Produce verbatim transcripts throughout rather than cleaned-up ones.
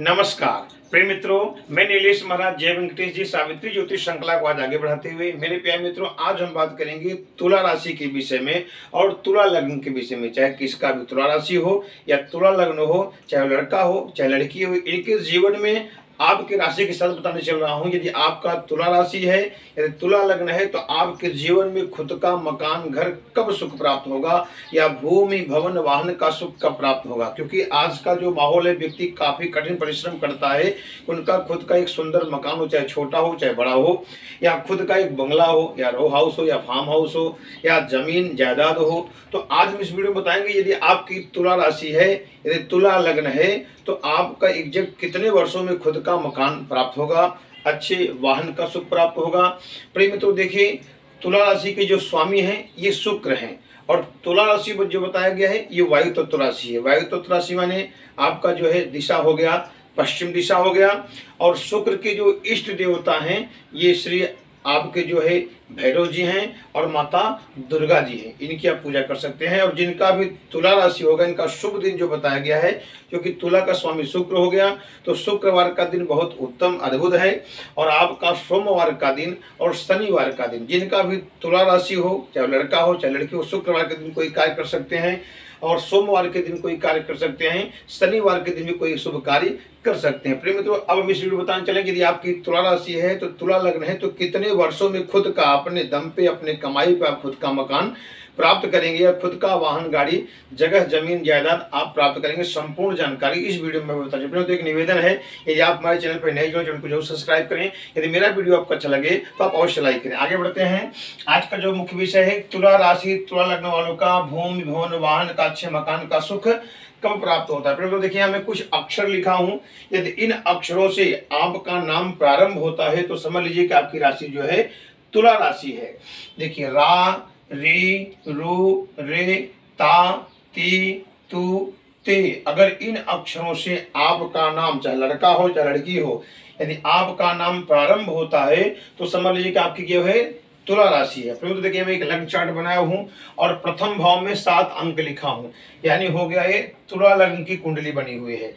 नमस्कार प्रिय मित्रों, मैं नीलेश महाराज जय वेंकटेश जी सावित्री ज्योति श्रृंखला को आज आगे बढ़ाते हुए मेरे प्यारे मित्रों, आज हम बात करेंगे तुला राशि के विषय में और तुला लग्न के विषय में। चाहे किसका भी तुला राशि हो या तुला लग्न हो, चाहे लड़का हो चाहे लड़की हो, इनके जीवन में आपके राशि के साथ बताने चल रहा हूँ। यदि आपका तुला राशि है, यदि तुला लग्न है, तो आपके जीवन में खुद का मकान घर कब सुख प्राप्त होगा या भूमि भवन वाहन का सुख कब प्राप्त होगा। क्योंकि आज का जो माहौल है, व्यक्ति काफ़ी कठिन परिश्रम करता है। उनका खुद का एक सुंदर मकान हो, चाहे छोटा हो चाहे बड़ा हो, या खुद का एक बंगला हो या रो हाउस हो या फार्म हाउस हो या जमीन जायदाद हो। तो आज हम इस वीडियो में बताएंगे, यदि आपकी तुला राशि है, यदि तुला लग्न है, तो आपका एग्जैक्ट कितने वर्षों में खुद का मकान प्राप्त होगा, अच्छे वाहन का सुख प्राप्त होगा। प्रिय मित्रों, देखिए तुला राशि के जो स्वामी हैं ये शुक्र हैं, और तुला राशि पर जो बताया गया है ये वायु तत्व राशि है। वायु तत्व राशि माने आपका जो है दिशा हो गया, पश्चिम दिशा हो गया। और शुक्र के जो इष्ट देवता हैं ये श्री आपके जो है भैरव जी हैं और माता दुर्गा जी हैं, इनकी आप पूजा कर सकते हैं। और जिनका भी तुला राशि होगा, इनका शुभ दिन जो बताया गया है, क्योंकि तुला का स्वामी शुक्र हो गया, तो शुक्रवार का दिन बहुत उत्तम अद्भुत है। और आपका सोमवार का दिन और शनिवार का दिन, जिनका भी तुला राशि हो, चाहे लड़का हो चाहे लड़की हो, शुक्रवार के दिन कोई कार्य कर सकते हैं और सोमवार के दिन कोई कार्य कर सकते हैं, शनिवार के दिन भी कोई शुभ कार्य कर सकते हैं। प्रिय मित्रों, अब हम इस वीडियो बताने चलें कि यदि आपकी तुला राशि है तो तुला लग्न है, तो कितने वर्षों में खुद का अपने दम पे अपने कमाई पे आप खुद का मकान प्राप्त करेंगे या खुद का वाहन गाड़ी जगह जमीन जायदाद आप प्राप्त करेंगे। संपूर्ण जानकारी इस वीडियो में बता चुके हैं। तो एक निवेदन है, यदि आप हमारे चैनल पर नए जुड़े तो उनको जरूर सब्सक्राइब करें। यदि मेरा वीडियो आपको अच्छा लगे तो आप अवश्य लाइक करें। आगे बढ़ते हैं। आज का जो मुख्य विषय है, तुला राशि तुला लग्न वालों का भूमि भवन वाहन का अच्छे मकान का सुख कब प्राप्त होता है। प्रिय, देखिए मैं कुछ अक्षर लिखा हूँ, यदि इन अक्षरों से आपका नाम प्रारंभ होता है तो समझ लीजिए कि आपकी राशि जो है तुला राशि है। देखिए रा री रू रे ता ती तू ते, अगर इन अक्षरों से आपका नाम, चाहे लड़का हो चाहे लड़की हो, यदि आपका नाम प्रारंभ होता है तो समझ लीजिए कि आपकी जो है तुला राशि है। फिर देखिए मैं एक लग्न चार्ट बनाया हूँ और प्रथम भाव में सात अंक लिखा हूँ, यानी हो गया ये तुला लग्न की कुंडली बनी हुई है।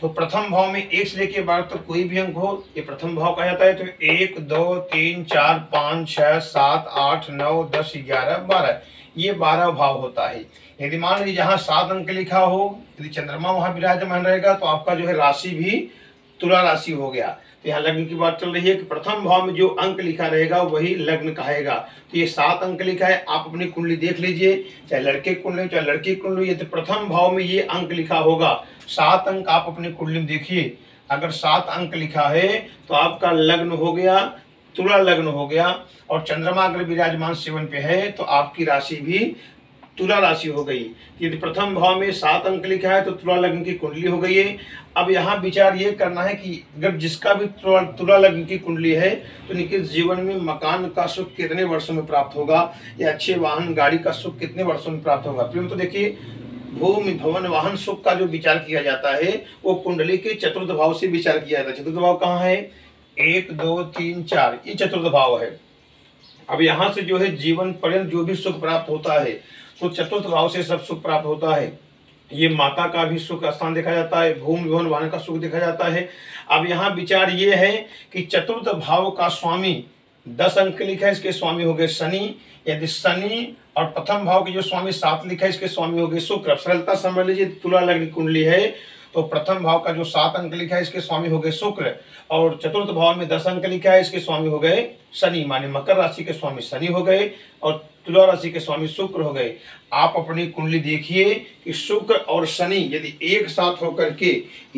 तो प्रथम भाव में एक से लेकर बारह तक कोई भी अंक हो, ये प्रथम भाव कहा जाता है। तो एक दो तीन चार पाँच छः सात आठ नौ दस ग्यारह बारह, ये बारह भाव होता है। यदि मान लीजिए जहाँ सात अंक लिखा हो, यदि चंद्रमा वहाँ विराजमान रहेगा तो आपका जो है राशि भी तुला राशि हो गया। तो यहाँ लग्न की बात चल रही है कि प्रथम भाव में जो अंक लिखा रहेगा वही लग्न कहेगा। तो ये सात अंक लिखा है, आप अपनी कुंडली देख लीजिए, चाहे लड़के कुंडली चाहे लड़की कुंडली, ये तो प्रथम भाव में ये अंक लिखा होगा। सात अंक आप अपनी कुंडली में देखिए, अगर सात अंक लिखा है तो आपका लग्न हो गया तुला लग्न हो गया। और चंद्रमा अगर विराजमान सेवन पे है तो आपकी राशि भी तुला राशि हो गई। यदि प्रथम भाव में सात अंक लिखा है तो तुला लग्न की कुंडली हो गई है। अब यहाँ विचार ये करना है कि अगर जिसका भी तुला, तुला लग्न की कुंडली है तो इनके जीवन में मकान का सुख कितने वर्षों में प्राप्त होगा या अच्छे वाहन गाड़ी का सुख कितने वर्षों में प्राप्त होगा। फिर तो देखिए भूमि भवन वाहन सुख का जो विचार किया जाता है वो कुंडली के चतुर्थ भाव से विचार किया जाता है। चतुर्थ भाव कहाँ है? एक दो तीन चार, ये चतुर्थ भाव है। अब यहाँ से जो है जीवन पर्यंत जो भी सुख प्राप्त होता है तो चतुर्थ भाव से सब सुख प्राप्त होता है। ये माता का भी सुख स्थान देखा जाता है, भूमि भवन वाहन का सुख देखा जाता है। अब यहाँ विचार ये है कि चतुर्थ भाव का स्वामी दस अंक लिखा है, इसके स्वामी हो गए शनि। यदि शनि और प्रथम भाव के जो स्वामी सात लिखा है, इसके स्वामी हो गए शुक्र। सरलता समझ लीजिए, तुला लग्न कुंडली है तो प्रथम भाव का जो सात अंक लिखा है इसके स्वामी हो गए शुक्र, और चतुर्थ भाव में दस अंक लिखा है इसके स्वामी हो गए शनि, माने मकर राशि के स्वामी शनि हो गए और तुला राशि के स्वामी शुक्र हो गए। आप अपनी कुंडली देखिए कि शुक्र और शनि यदि एक साथ होकर के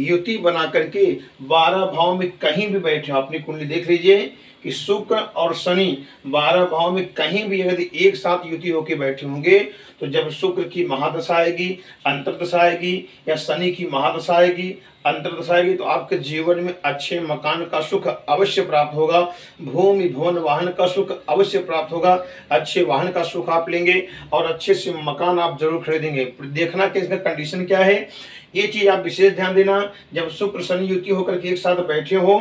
युति बना करके बारह भाव में कहीं भी बैठे, अपनी कुंडली देख लीजिए कि शुक्र और शनि बारह भाव में कहीं भी यदि एक साथ युति होकर बैठे होंगे तो जब शुक्र की महादशा आएगी अंतर्दशा आएगी या शनि की महादशा आएगी अंतर्दशा आएगी तो आपके जीवन में अच्छे मकान का सुख अवश्य प्राप्त होगा, भूमि भवन वाहन का सुख अवश्य प्राप्त होगा। अच्छे वाहन का सुख आप लेंगे और अच्छे से मकान आप जरूर खरीदेंगे। देखना कि इसका कंडीशन क्या है, ये चीज़ आप विशेष ध्यान देना। जब शुक्र शनि युति होकर के एक साथ बैठे हो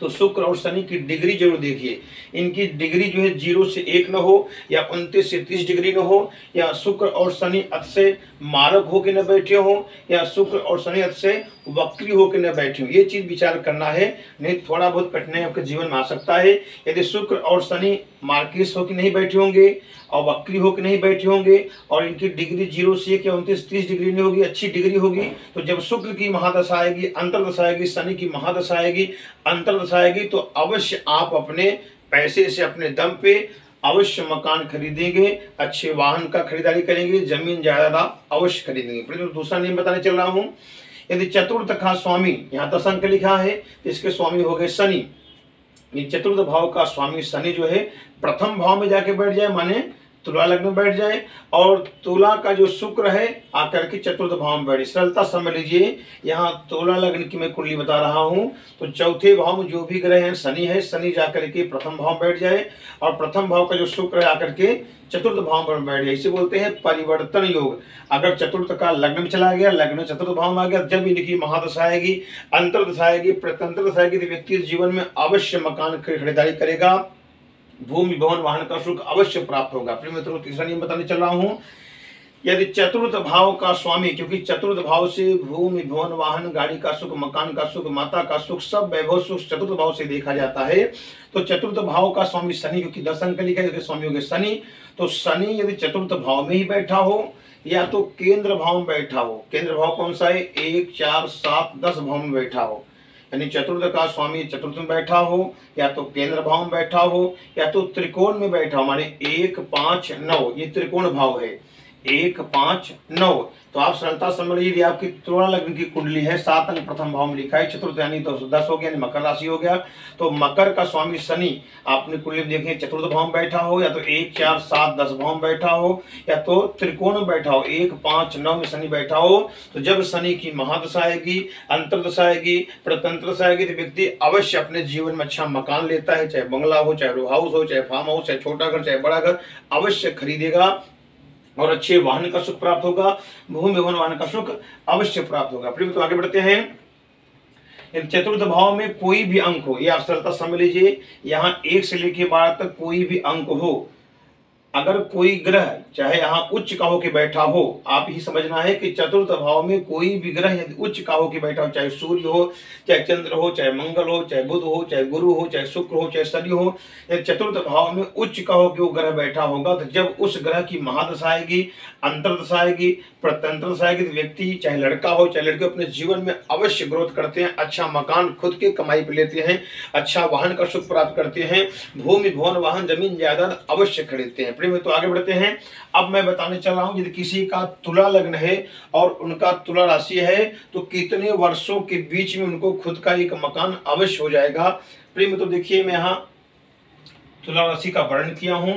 तो शुक्र और शनि की डिग्री जरूर देखिए, इनकी डिग्री जो है जीरो से एक न हो या उनतीस से तीस डिग्री न हो, या शुक्र और शनि अक्ष से मारक होकर न बैठे हो, या शुक्र और शनि अक्ष से वक्री होकर न बैठे हो। ये चीज विचार करना है, नहीं थोड़ा बहुत कठिनाई आपके जीवन में आ सकता है। यदि शुक्र और शनि मार्किस होकर नहीं बैठे होंगे और वक्री होकर नहीं बैठे होंगे और इनकी डिग्री जीरो से एक या उनतीस तीस डिग्री नहीं होगी, अच्छी डिग्री होगी, तो जब शुक्र की महादशा आएगी, अंतरदशा आएगी, शनि की महादशा आएगी, अंतरदशा आएगी, तो अवश्य आप अपने पैसे से अपने दम पे अवश्य मकान खरीदेंगे, अच्छे वाहन का खरीदारी करेंगे, जमीन जायदाद अवश्य खरीदेंगे। पर तो दूसरा नियम बताने चल रहा हूँ, यदि चतुर्थ का स्वामी, यहाँ दस अंक लिखा है, तो इसके स्वामी हो गए शनि। ये चतुर्थ भाव का स्वामी शनि जो है प्रथम भाव में जाके बैठ जाए, माने तुला लग्न में बैठ जाए, और तुला का जो शुक्र है आकर के चतुर्थ भाव में बैठे। सरलता समझ लीजिए, यहाँ तुला लग्न की मैं कुंडली बता रहा हूँ, तो चौथे भाव में जो भी ग्रह हैं, शनि है, शनि जाकर के प्रथम भाव में बैठ जाए और प्रथम भाव का जो शुक्र है आकर के चतुर्थ भाव में बैठ जाए, इसे बोलते हैं परिवर्तन योग। अगर चतुर्थ का लग्न में चला गया, लग्न चतुर्थ भाव में आ गया, जब इनकी महादशा आएगी, अंतरदशा आएगी, प्रत्यंतरदशा आएगी, तो व्यक्ति जीवन में अवश्य मकान खरीदारी करेगा, भूमि भवन वाहन का सुख अवश्य प्राप्त होगा। प्रिय मित्रों, तीसरा नियम बताने चल रहा हूँ, यदि चतुर्थ भाव का स्वामी, क्योंकि चतुर्थ भाव से भूमि भवन वाहन गाड़ी का सुख, मकान का सुख, माता का सुख, सब वैभव सुख चतुर्थ भाव से देखा जाता है, तो चतुर्थ भाव का स्वामी शनि, क्योंकि दस अंक लिखा है, स्वामी हो गए शनि, तो शनि यदि चतुर्थ भाव में ही बैठा हो या तो केंद्र भाव में बैठा हो, केंद्र भाव कौन सा है, एक चार सात दस भाव में बैठा हो, यानी चतुर्थ का स्वामी चतुर्थ में बैठा हो या तो केंद्र भाव में बैठा हो या तो त्रिकोण में बैठा हो, माने एक पाँच नौ, ये त्रिकोण भाव है, एक पाँच नौ। तो आप सरलता समझ लीजिए, आपकी तुला लग्न की कुंडली है, सात अंक प्रथम भाव में लिखा है, चतुर्थ यानी दस हो गया, यानी मकर राशि हो गया, तो मकर का स्वामी शनि आपने कुंडली में देखें चतुर्थ भाव में बैठा हो या तो एक चार सात दस भाव में बैठा हो या तो त्रिकोण में बैठा हो, एक पाँच नौ में शनि बैठा हो, तो जब शनि की महादशा आएगी, अंतरदशा आएगी, प्रत्यंतरदशा आएगी, तो व्यक्ति अवश्य अपने जीवन में अच्छा मकान लेता है, चाहे बंगला हो, चाहे रो हाउस हो, चाहे फार्म हाउस, चाहे छोटा घर, चाहे बड़ा घर, अवश्य खरीदेगा और अच्छे वाहन का सुख प्राप्त होगा, भूमि भवन वाहन का सुख अवश्य प्राप्त होगा। प्रिय मित्रों, आगे बढ़ते हैं, चतुर्थ भाव में कोई भी अंक हो, ये आप सरलता समझ लीजिए, यहाँ एक से लेकर बारह तक कोई भी अंक हो, अगर कोई ग्रह चाहे यहाँ उच्च का होके बैठा हो, आप ही समझना है कि चतुर्थ भाव में कोई भी ग्रह यदि उच्च का होके बैठा हो, चाहे सूर्य हो, चाहे चंद्र हो, चाहे मंगल हो, चाहे बुध हो, चाहे गुरु हो, चाहे शुक्र हो, चाहे शनि हो, या चतुर्थ भाव में उच्च का होके वो ग्रह बैठा होगा, तो जब उस ग्रह की महादशा आएगी, अंतरदशा आएगी, प्रत्यंतरदशा आएगी, तो व्यक्ति चाहे लड़का हो चाहे लड़की अपने जीवन में अवश्य ग्रोथ करते हैं, अच्छा मकान खुद के कमाई पर लेते हैं, अच्छा वाहन का सुख प्राप्त करते हैं, भूमि भवन वाहन जमीन जायदाद अवश्य खरीदते हैं। में तो आगे बढ़ते हैं, अब मैं बताने चल रहा हूं, यदि किसी का तुला लग्न है और उनका तुला राशि है, तो कितने वर्षों के बीच में उनको खुद का एक मकान अवश्य हो जाएगा। प्रेम तो देखिए, मैं यहाँ तुला राशि का वर्णन किया हूं,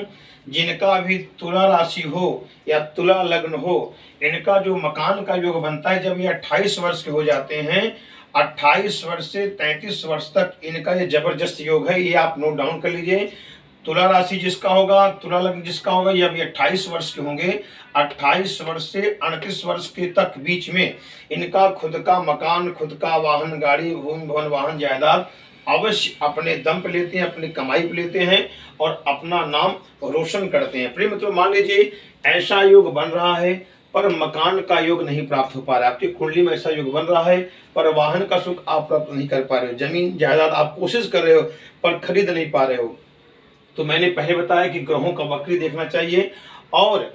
जिनका भी तुला राशि हो या तुला लग्न हो, इनका जो मकान का योग बनता है, जब ये अट्ठाईस वर्ष के हो जाते हैं, अट्ठाईस वर्ष से तैंतीस वर्ष तक इनका ये जबरदस्त योग है, ये आप नोट डाउन कर लीजिए। तुला राशि जिसका होगा, तुला लग्न जिसका होगा, ये अभी अट्ठाईस वर्ष के होंगे, अट्ठाईस वर्ष से अड़तीस वर्ष के तक बीच में इनका खुद का मकान, खुद का वाहन, गाड़ी, भूमि भवन वाहन जायदाद अवश्य अपने दम पे लेते हैं, अपनी कमाई पे लेते हैं और अपना नाम रोशन करते हैं। प्रिय मित्रों, मान लीजिए ऐसा योग बन रहा है पर मकान का योग नहीं प्राप्त हो पा रहा है, आपकी कुंडली में ऐसा योग बन रहा है पर वाहन का सुख आप प्राप्त नहीं कर पा रहे हो, जमीन जायदाद आप कोशिश कर रहे हो पर खरीद नहीं पा रहे हो, तो मैंने पहले बताया कि ग्रहों का वक्री देखना चाहिए और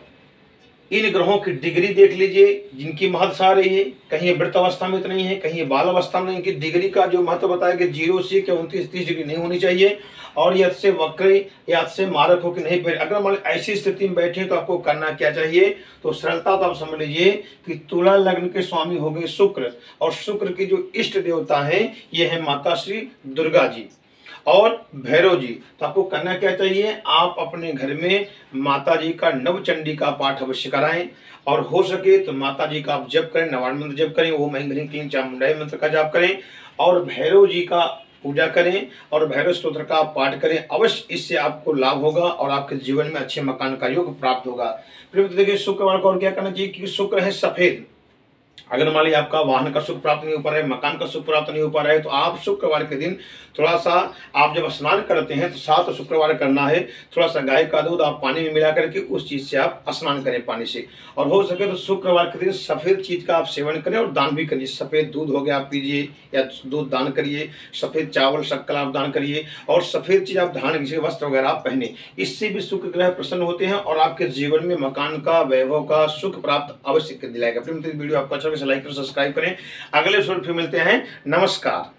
इन ग्रहों की डिग्री देख लीजिए, जिनकी महत्व आ रही है, कहीं वृत्त अवस्था में तो नहीं है, कहीं बाल अवस्था में, इनकी डिग्री का जो महत्व बताया कि जीरो से क्या उनतीस तीस डिग्री नहीं होनी चाहिए और यद से वक्री या से मारक होकर नहीं बैठे। अगर मान ऐसी स्थिति में बैठे तो आपको करना क्या चाहिए, तो सरलता तो आप समझ लीजिए कि तुला लग्न के स्वामी हो गए शुक्र, और शुक्र के जो इष्ट देवता हैं ये हैं माता श्री दुर्गा जी और भैरव जी, तो आपको करना क्या चाहिए, आप अपने घर में माता जी का नवचंडी का पाठ अवश्य कराएं और हो सके तो माता जी का आप जप करें, नवान मंत्र जप करें, ओम ऐं ह्रीं क्लीं चामुंडाई मंत्र का जप करें और भैरव जी का पूजा करें और भैरव स्तोत्र का पाठ करें, अवश्य इससे आपको लाभ होगा और आपके जीवन में अच्छे मकान का योग प्राप्त होगा। फिर देखिए शुक्रवार को और क्या करना चाहिए, क्योंकि शुक्र है सफेद, अगर मान ली आपका वाहन का सुख प्राप्त नहीं हो पा रहा है, मकान का सुख प्राप्त नहीं हो पा रहा है, तो आप शुक्रवार के दिन थोड़ा सा आप जब स्नान करते हैं तो साथ शुक्रवार करना है, थोड़ा सा गाय का दूध आप पानी में मिला करके उस चीज़ से आप स्नान करें पानी से। और हो सके तो शुक्रवार के दिन सफ़ेद चीज़ का आप सेवन करें और दान भी करिए। सफ़ेद दूध हो गया आप पीजिए या दूध दान करिए, सफ़ेद चावल शक्कर आप दान करिए और सफ़ेद चीज़ आप धारण कीजिए, वस्त्र वगैरह आप पहने। इससे भी शुक्र ग्रह प्रसन्न होते हैं और आपके जीवन में मकान का, वैभव का सुख प्राप्त अवश्य दिलाएगा। फिर वीडियो आपको अच्छा लाइक और सब्सक्राइब करें। अगले एपिसोड फिर मिलते हैं। नमस्कार।